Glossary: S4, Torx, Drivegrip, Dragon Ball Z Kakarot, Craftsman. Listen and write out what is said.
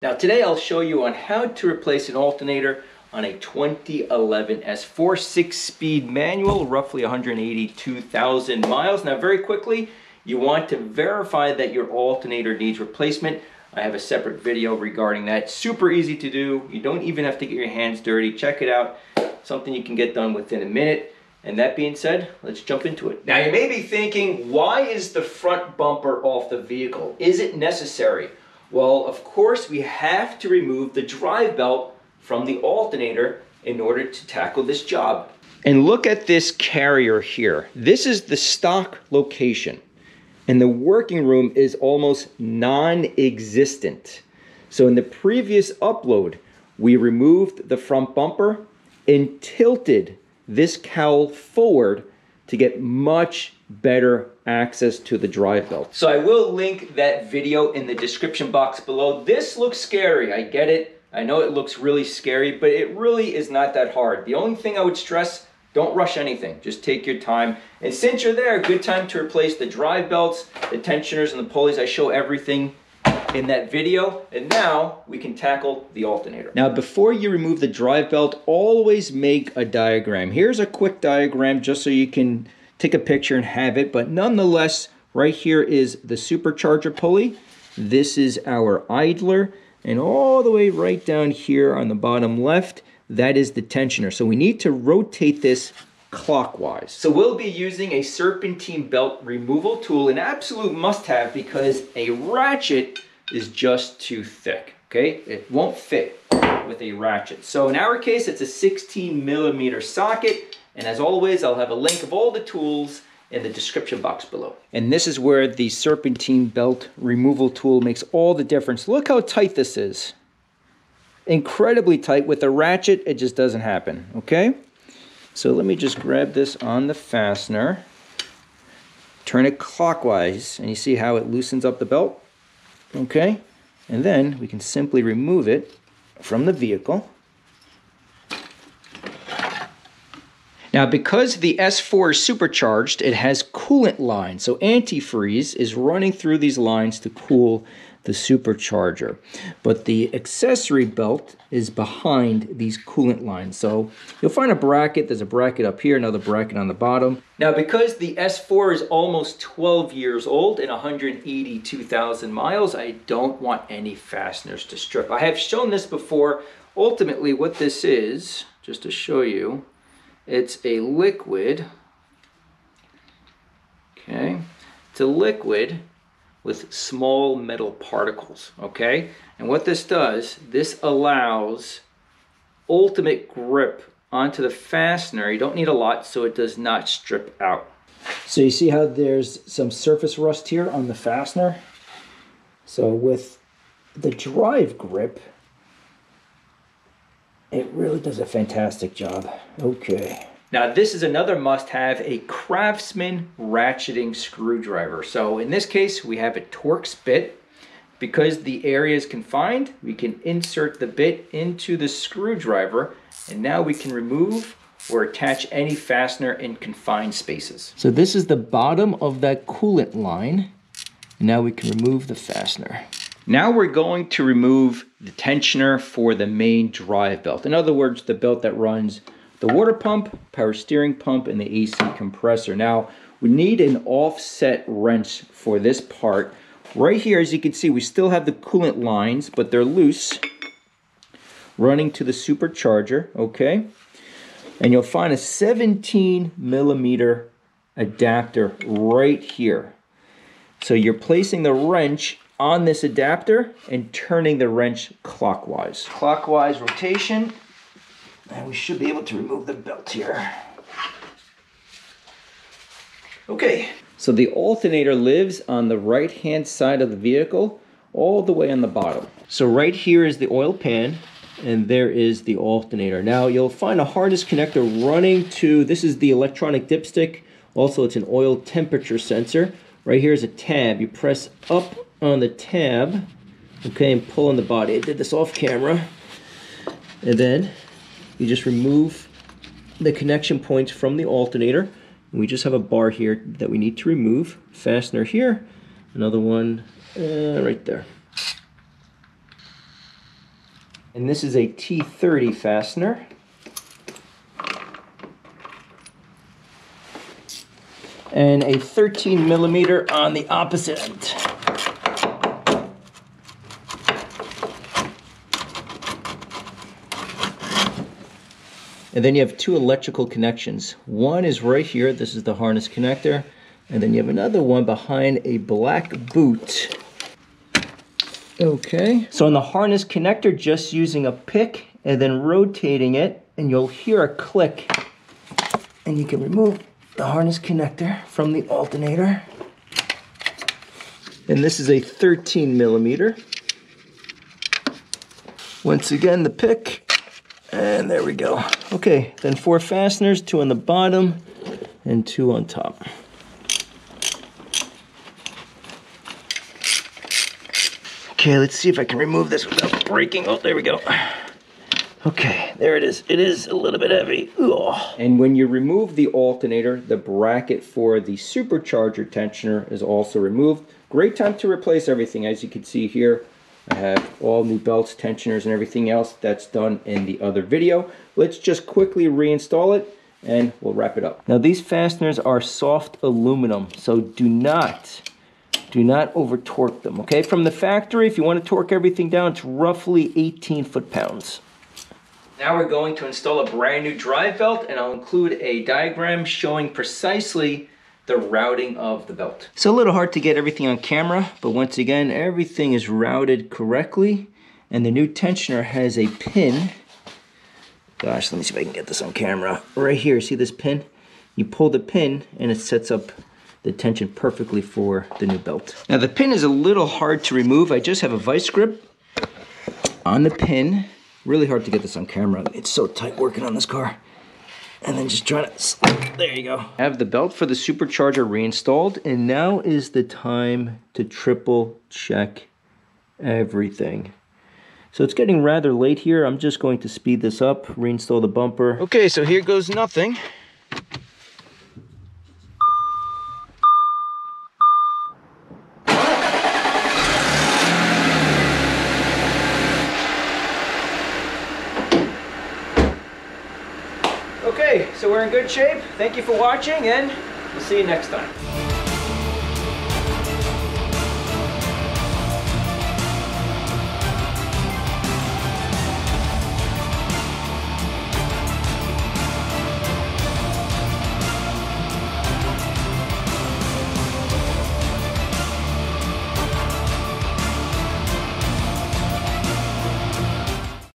Now today I'll show you on how to replace an alternator on a 2011 S4 6-speed manual, roughly 182,000 miles. Now very quickly, you want to verify that your alternator needs replacement. I have a separate video regarding that. Super easy to do. You don't even have to get your hands dirty. Check it out. Something you can get done within a minute. And that being said, let's jump into it. Now you may be thinking, why is the front bumper off the vehicle? Is it necessary? Well, of course, we have to remove the drive belt from the alternator in order to tackle this job. And look at this carrier here. This is the stock location, and the working room is almost non-existent. So in the previous upload, we removed the front bumper and tilted this cowl forward to get much better access to the drive belt. So I will link that video in the description box below. This looks scary, I get it. I know it looks really scary, but it really is not that hard. The only thing I would stress, don't rush anything, just take your time. And since you're there, good time to replace the drive belts, the tensioners and the pulleys. I show everything in that video. And now we can tackle the alternator. Now before you remove the drive belt, always make a diagram. Here's a quick diagram just so you can take a picture and have it, but nonetheless, right here is the supercharger pulley. This is our idler, and all the way right down here on the bottom left, that is the tensioner. So we need to rotate this clockwise. So we'll be using a serpentine belt removal tool, an absolute must-have because a ratchet is just too thick, okay? It won't fit with a ratchet. So in our case, it's a 16mm socket. And as always, I'll have a link of all the tools in the description box below. And this is where the serpentine belt removal tool makes all the difference. Look how tight this is. Incredibly tight. With a ratchet, it just doesn't happen, okay? So let me just grab this on the fastener, turn it clockwise, and you see how it loosens up the belt, okay? And then we can simply remove it from the vehicle. Now, because the S4 is supercharged, it has coolant lines. So antifreeze is running through these lines to cool the supercharger. But the accessory belt is behind these coolant lines. So you'll find a bracket. There's a bracket up here, another bracket on the bottom. Now, because the S4 is almost 12 years old and 182,000 miles, I don't want any fasteners to strip. I have shown this before. Ultimately, what this is, just to show you, it's a liquid, okay? It's a liquid with small metal particles, okay? And what this does, this allows ultimate grip onto the fastener. You don't need a lot, so it does not strip out. So you see how there's some surface rust here on the fastener? So with the drive grip, it really does a fantastic job. Okay. Now this is another must-have, a Craftsman ratcheting screwdriver. So in this case, we have a Torx bit. Because the area is confined, we can insert the bit into the screwdriver, and now we can remove or attach any fastener in confined spaces. So this is the bottom of that coolant line. Now we can remove the fastener. Now we're going to remove the tensioner for the main drive belt. In other words, the belt that runs the water pump, power steering pump, and the AC compressor. Now, we need an offset wrench for this part. Right here, as you can see, we still have the coolant lines, but they're loose, running to the supercharger, okay? And you'll find a 17mm adapter right here. So you're placing the wrench on this adapter and turning the wrench clockwise. Clockwise rotation, and we should be able to remove the belt here. Okay, so the alternator lives on the right-hand side of the vehicle, all the way on the bottom. So right here is the oil pan, and there is the alternator. Now you'll find a harness connector running to, this is the electronic dipstick, also it's an oil temperature sensor. Right here is a tab, you press up on the tab, okay, and pull on the body. I did this off camera. And then you just remove the connection points from the alternator. And we just have a bar here that we need to remove. Fastener here, another one right there. and this is a T30 fastener. And a 13 millimeter on the opposite end. And then you have two electrical connections. One is right here, this is the harness connector. And then you have another one behind a black boot. Okay. So on the harness connector, just using a pick and then rotating it, and you'll hear a click. And you can remove the harness connector from the alternator. And this is a 13 millimeter. Once again, the pick. And there we go. Okay, then four fasteners, two on the bottom and two on top. Okay, let's see if I can remove this without breaking. Oh, there we go. Okay, there it is. It is a little bit heavy. Ooh. And when you remove the alternator, the bracket for the supercharger tensioner is also removed. Great time to replace everything. As you can see here, I have all new belts, tensioners, and everything else that's done in the other video. Let's just quickly reinstall it and we'll wrap it up. Now, these fasteners are soft aluminum, so do not over torque them, okay? From the factory, if you want to torque everything down, it's roughly 18 foot-pounds. Now we're going to install a brand new drive belt, and I'll include a diagram showing precisely the routing of the belt. It's a little hard to get everything on camera, but once again, everything is routed correctly, and the new tensioner has a pin. Gosh, let me see if I can get this on camera. Right here, see this pin? You pull the pin, and it sets up the tension perfectly for the new belt. Now the pin is a little hard to remove. I just have a vice grip on the pin. Really hard to get this on camera. It's so tight working on this car. And then just try to slip. There you go. I have the belt for the supercharger reinstalled, and now is the time to triple check everything. So it's getting rather late here. I'm just going to speed this up, reinstall the bumper. Okay, so here goes nothing. Okay, so we're in good shape. Thank you for watching, and we'll see you next time.